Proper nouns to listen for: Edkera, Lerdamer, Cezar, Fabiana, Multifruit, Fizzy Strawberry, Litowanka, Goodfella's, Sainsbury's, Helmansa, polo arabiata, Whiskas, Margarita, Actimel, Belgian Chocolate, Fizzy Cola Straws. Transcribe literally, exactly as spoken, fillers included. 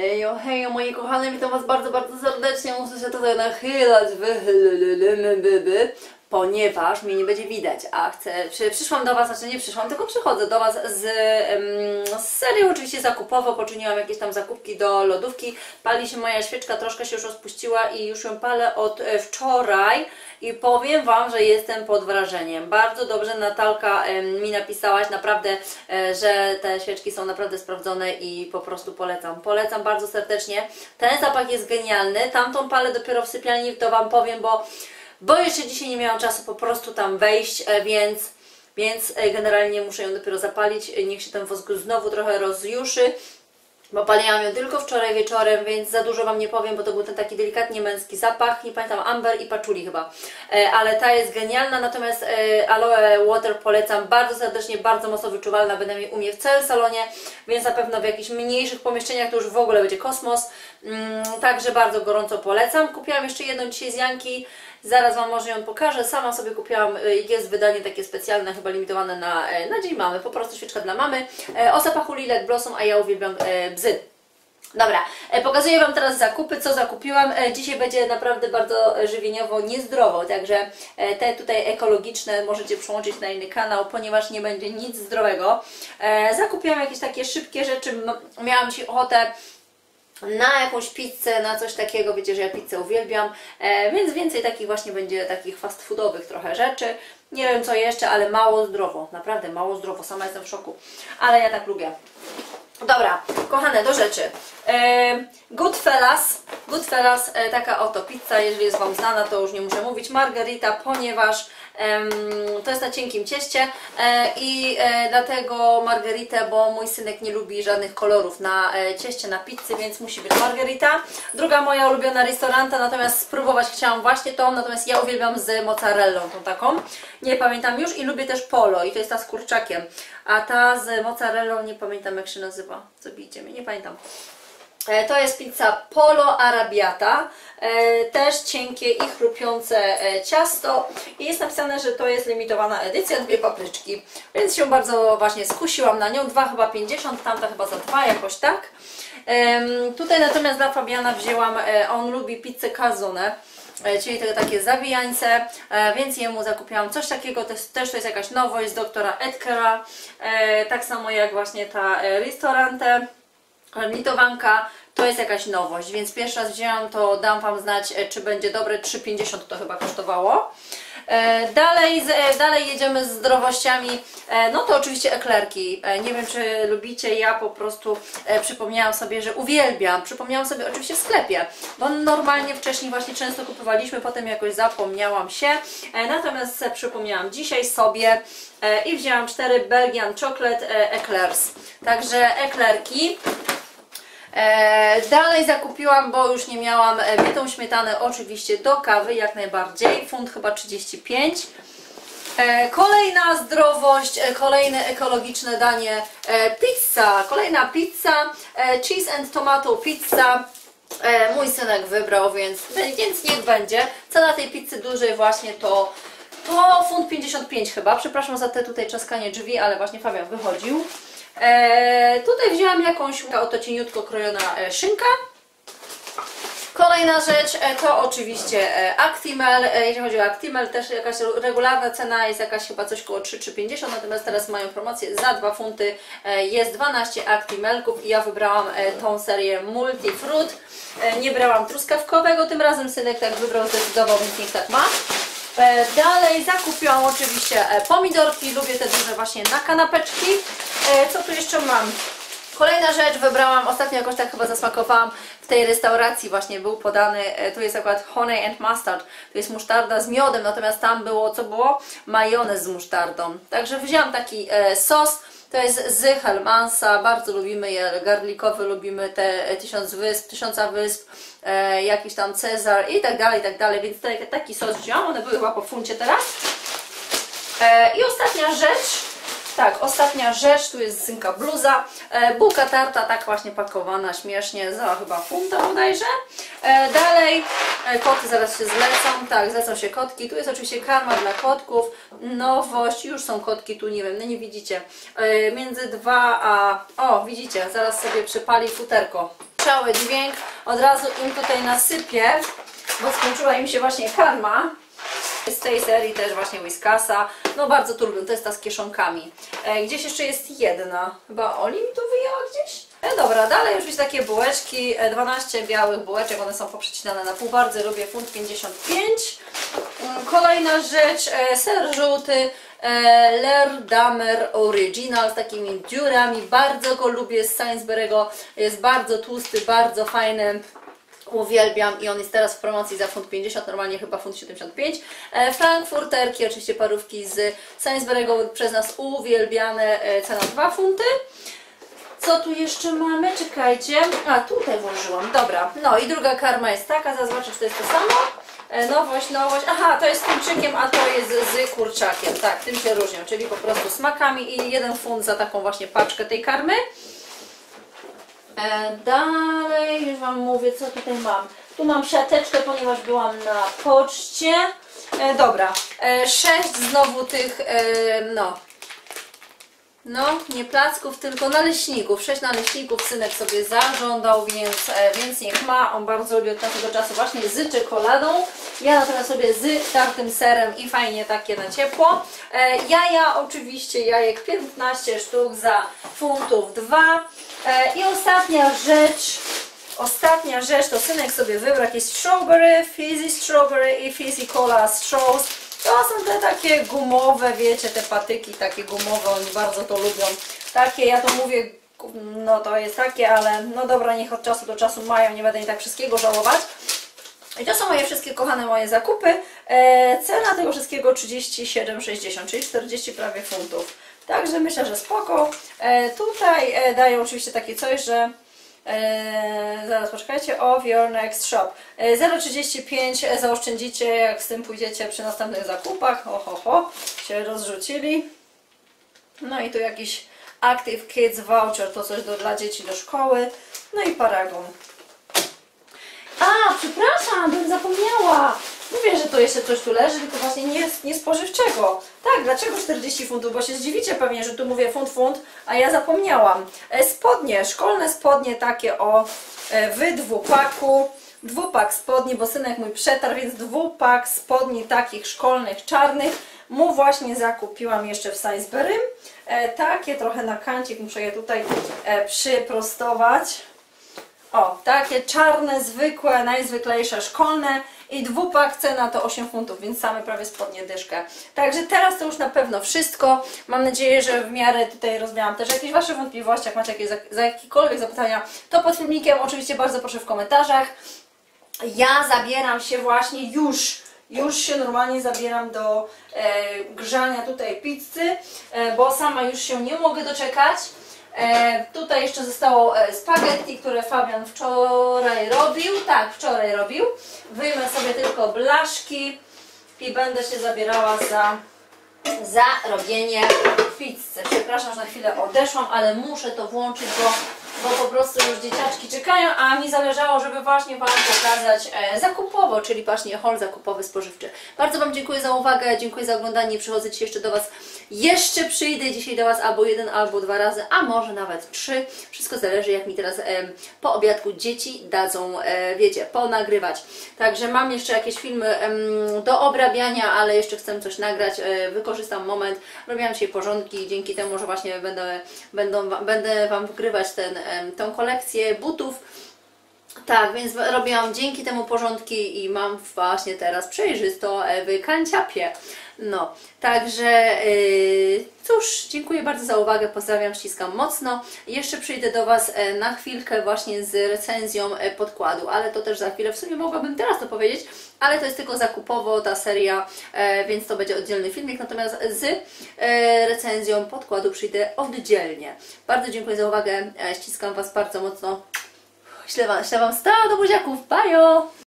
Hejo, hejo, moi kochane, witam was bardzo, bardzo serdecznie. Muszę się tutaj nachylać, wychylmy, ponieważ mnie nie będzie widać, a chcę, przyszłam do was, znaczy nie przyszłam, tylko przychodzę do was z, z serii oczywiście zakupowo, poczyniłam jakieś tam zakupki do lodówki, pali się moja świeczka, troszkę się już rozpuściła i już ją palę od wczoraj i powiem wam, że jestem pod wrażeniem. Bardzo dobrze Natalka mi napisałaś, naprawdę, że te świeczki są naprawdę sprawdzone i po prostu polecam, polecam bardzo serdecznie. Ten zapach jest genialny, tamtą palę dopiero w sypialni, to wam powiem, bo Bo jeszcze dzisiaj nie miałam czasu po prostu tam wejść, więc, więc generalnie muszę ją dopiero zapalić. Niech się ten wosk znowu trochę rozjuszy, bo paliłam ją tylko wczoraj wieczorem, więc za dużo wam nie powiem, bo to był ten taki delikatnie męski zapach. Nie pamiętam, amber i paczuli chyba. Ale ta jest genialna, natomiast aloe water polecam bardzo serdecznie, bardzo mocno wyczuwalna, bynajmniej u mnie w całym salonie, więc na pewno w jakichś mniejszych pomieszczeniach to już w ogóle będzie kosmos. Także bardzo gorąco polecam. Kupiłam jeszcze jedną dzisiaj z Janki. Zaraz wam może ją pokażę, sama sobie kupiłam, jest wydanie takie specjalne, chyba limitowane na, na dzień mamy, po prostu świeczka dla mamy, o zapachu Lilac Blossom, a ja uwielbiam bzy. Dobra, pokazuję wam teraz zakupy, co zakupiłam. Dzisiaj będzie naprawdę bardzo żywieniowo, niezdrowo, także te tutaj ekologiczne możecie przyłączyć na inny kanał, ponieważ nie będzie nic zdrowego. Zakupiłam jakieś takie szybkie rzeczy, miałam dzisiaj ochotę na jakąś pizzę, na coś takiego, wiecie, że ja pizzę uwielbiam, e, więc więcej takich właśnie będzie, takich fast foodowych trochę rzeczy, nie wiem co jeszcze, ale mało zdrowo, naprawdę mało zdrowo, sama jestem w szoku, ale ja tak lubię. Dobra, kochane, do rzeczy. e, Goodfella's, Goodfella's, e, taka oto pizza, jeżeli jest wam znana, to już nie muszę mówić, Margarita, ponieważ to jest na cienkim cieście i dlatego margaritę, bo mój synek nie lubi żadnych kolorów na cieście, na pizzy, więc musi być margarita. Druga moja ulubiona restauranta, natomiast spróbować chciałam właśnie tą, natomiast ja uwielbiam z mozzarellą, tą taką, nie pamiętam już, i lubię też polo i to jest ta z kurczakiem, a ta z mozzarellą, nie pamiętam jak się nazywa, co bijcie mnie, nie pamiętam. To jest pizza polo arabiata, też cienkie i chrupiące ciasto i jest napisane, że to jest limitowana edycja, dwie papryczki, więc się bardzo właśnie skusiłam na nią, dwa chyba pięćdziesiąt, tamta chyba za dwa, jakoś tak. Tutaj natomiast dla Fabiana wzięłam, on lubi pizzę calzone, czyli te takie zawijańce, więc jemu zakupiłam coś takiego, też, też to jest jakaś nowość z doktora Edkera, tak samo jak właśnie ta restaurante. Litowanka to jest jakaś nowość, więc pierwszy raz wzięłam, to dam wam znać, czy będzie dobre, trzy pięćdziesiąt to chyba kosztowało. Dalej, dalej jedziemy z zdrowościami, no to oczywiście eklerki, nie wiem czy lubicie, ja po prostu przypomniałam sobie, że uwielbiam, przypomniałam sobie oczywiście w sklepie, bo normalnie wcześniej właśnie często kupowaliśmy, potem jakoś zapomniałam się, natomiast przypomniałam dzisiaj sobie i wzięłam cztery Belgian Chocolate Eclairs, także eklerki. Dalej zakupiłam, bo już nie miałam, bitą śmietanę oczywiście do kawy, jak najbardziej, funt chyba trzydzieści pięć. Kolejna zdrowość, kolejne ekologiczne danie, pizza, kolejna pizza, cheese and tomato pizza. Mój synek wybrał, więc, więc niech będzie. Cena tej pizzy dużej właśnie to, to funt pięćdziesiąt pięć chyba, przepraszam za te tutaj czaskanie drzwi, ale właśnie Fabian wychodził. Eee, tutaj wzięłam jakąś oto cieniutko krojona e, szynka. Kolejna rzecz e, to oczywiście e, Actimel, e, jeśli chodzi o Actimel, też jakaś regularna cena jest jakaś chyba coś koło trzy, trzy pięćdziesiąt, natomiast teraz mają promocję za dwa funty, e, jest dwanaście Actimelków i ja wybrałam e, tą serię Multifruit, e, nie brałam truskawkowego, tym razem synek tak wybrał, zdecydował, więc niech tak ma. E, dalej zakupiłam oczywiście e, pomidorki, lubię te duże właśnie na kanapeczki. Co tu jeszcze mam? Kolejna rzecz, wybrałam, ostatnio jakoś tak chyba zasmakowałam w tej restauracji, właśnie był podany, tu jest akurat honey and mustard, tu jest musztarda z miodem, natomiast tam było, co było? Majonez z musztardą, także wzięłam taki e, sos, to jest z Helmansa, bardzo lubimy je, garlikowy, lubimy te tysiąc wysp, tysiąca wysp, e, jakiś tam Cezar i tak dalej, i tak dalej, więc te, taki sos wziąłam, one były chyba po funcie teraz. E, i ostatnia rzecz. Tak, ostatnia rzecz, tu jest synka bluza, e, bułka tarta, tak właśnie pakowana, śmiesznie, za chyba funta bodajże. E, dalej, e, koty zaraz się zlecą, tak, zlecą się kotki, tu jest oczywiście karma dla kotków, nowość, już są kotki, tu nie wiem, no nie widzicie, e, między dwa a, o widzicie, zaraz sobie przypali futerko. cały dźwięk, od razu im tutaj nasypię, bo skończyła im się właśnie karma. Z tej serii też właśnie Whiskasa. No bardzo tu lubię, to jest ta z kieszonkami. E, gdzieś jeszcze jest jedna. Chyba Oli mi tu wyjęła gdzieś? E, dobra, dalej już widzę takie bułeczki. E, dwanaście białych bułeczek, one są poprzecinane na pół. Bardzo lubię, funt pięćdziesiąt pięć. E, kolejna rzecz, e, ser żółty. E, Lerdamer Original z takimi dziurami. Bardzo go lubię z Sainsbury'ego. Jest bardzo tłusty, bardzo fajny. Uwielbiam i on jest teraz w promocji za funt pięćdziesiąt, normalnie chyba funt siedemdziesiąt pięć. Frankfurterki, oczywiście parówki z Sainsbury'ego, przez nas uwielbiane, cena dwa funty. Co tu jeszcze mamy? Czekajcie. A, tutaj włożyłam, dobra. No i druga karma jest taka, zaznaczę, czy to jest to samo. Nowość, nowość, aha, to jest z tymczykiem, a to jest z kurczakiem. Tak, tym się różnią, czyli po prostu smakami i jeden funt za taką właśnie paczkę tej karmy. Dalej, już Wam mówię, co tutaj mam. Tu mam siateczkę, ponieważ byłam na poczcie. E, dobra, e, sześć znowu tych, e, no, no, nie placków, tylko naleśników. Sześć naleśników synek sobie zażądał, więc, e, więc niech ma. On bardzo lubi od tego czasu właśnie z czekoladą. Ja natomiast sobie z tartym serem i fajnie takie na ciepło. E, jaja, oczywiście jajek piętnaście sztuk za funtów dwa. I ostatnia rzecz, ostatnia rzecz to synek sobie wybrał jakieś strawberry, fizzy strawberry i fizzy cola straws. To są te takie gumowe, wiecie, te patyki takie gumowe, oni bardzo to lubią. Takie, ja to mówię, no to jest takie, ale no dobra, niech od czasu do czasu mają, nie będę im tak wszystkiego żałować. I to są moje wszystkie kochane moje zakupy. E, cena tego wszystkiego trzydzieści siedem sześćdziesiąt, czyli czterdzieści prawie funtów. Także myślę, że spoko. E, tutaj e, dają oczywiście takie coś, że e, zaraz poczekajcie, of your next shop. E, zero przecinek trzydzieści pięć zaoszczędzicie, jak z tym pójdziecie przy następnych zakupach. Ho, ho, ho, się rozrzucili. No i tu jakiś Active Kids Voucher, to coś do, dla dzieci do szkoły. No i paragon. A, przepraszam, bym zapomniała. Mówię, że to jeszcze coś tu leży, tylko właśnie nie, nie spożywczego. Tak, dlaczego czterdzieści funtów? Bo się zdziwicie pewnie, że tu mówię funt, funt, a ja zapomniałam. Spodnie, szkolne spodnie takie o w dwupaku. Dwupak spodni, bo synek mój przetarł, więc dwupak spodni takich szkolnych, czarnych. Mu właśnie zakupiłam jeszcze w Sainsbury. Takie trochę na kancik, muszę je tutaj przyprostować. O, takie czarne, zwykłe, najzwyklejsze, szkolne i dwupak, cena to osiem funtów, więc same prawie spodnie dyszkę. Także teraz to już na pewno wszystko. Mam nadzieję, że w miarę tutaj rozwiałam też jakieś Wasze wątpliwości. Jak macie jakieś, za jakiekolwiek zapytania, to pod filmikiem oczywiście bardzo proszę w komentarzach. Ja zabieram się właśnie już, już się normalnie zabieram do e, grzania tutaj pizzy, e, bo sama już się nie mogę doczekać. E, tutaj jeszcze zostało spaghetti, które Fabian wczoraj robił. Tak, wczoraj robił. Wyjmę sobie tylko blaszki i będę się zabierała za, za robienie pizzy. Przepraszam, że na chwilę odeszłam, ale muszę to włączyć, bo, bo po prostu już dzieciaczki czekają, a mi zależało, żeby właśnie Wam pokazać e, zakupowo, czyli właśnie haul zakupowy spożywczy. Bardzo Wam dziękuję za uwagę, dziękuję za oglądanie. Przychodzę Ci jeszcze do Was. Jeszcze przyjdę dzisiaj do Was albo jeden, albo dwa razy, a może nawet trzy. Wszystko zależy, jak mi teraz e, po obiadku dzieci dadzą, e, wiecie, ponagrywać. Także mam jeszcze jakieś filmy e, do obrabiania, ale jeszcze chcę coś nagrać. E, wykorzystam moment. Robiłam dzisiaj porządki, dzięki temu, że właśnie będę, będą, będę Wam wgrywać ten, e, tą kolekcję butów. Tak, więc robiłam dzięki temu porządki i mam właśnie teraz przejrzysto w kanciapie. No, także yy, cóż, dziękuję bardzo za uwagę, pozdrawiam, ściskam mocno. Jeszcze przyjdę do Was na chwilkę właśnie z recenzją podkładu, ale to też za chwilę, w sumie mogłabym teraz to powiedzieć, ale to jest tylko zakupowo ta seria, yy, więc to będzie oddzielny filmik, natomiast z yy, recenzją podkładu przyjdę oddzielnie. Bardzo dziękuję za uwagę, ściskam Was bardzo mocno. Ślę Wam, ślę wam sto do buziaków, bajo!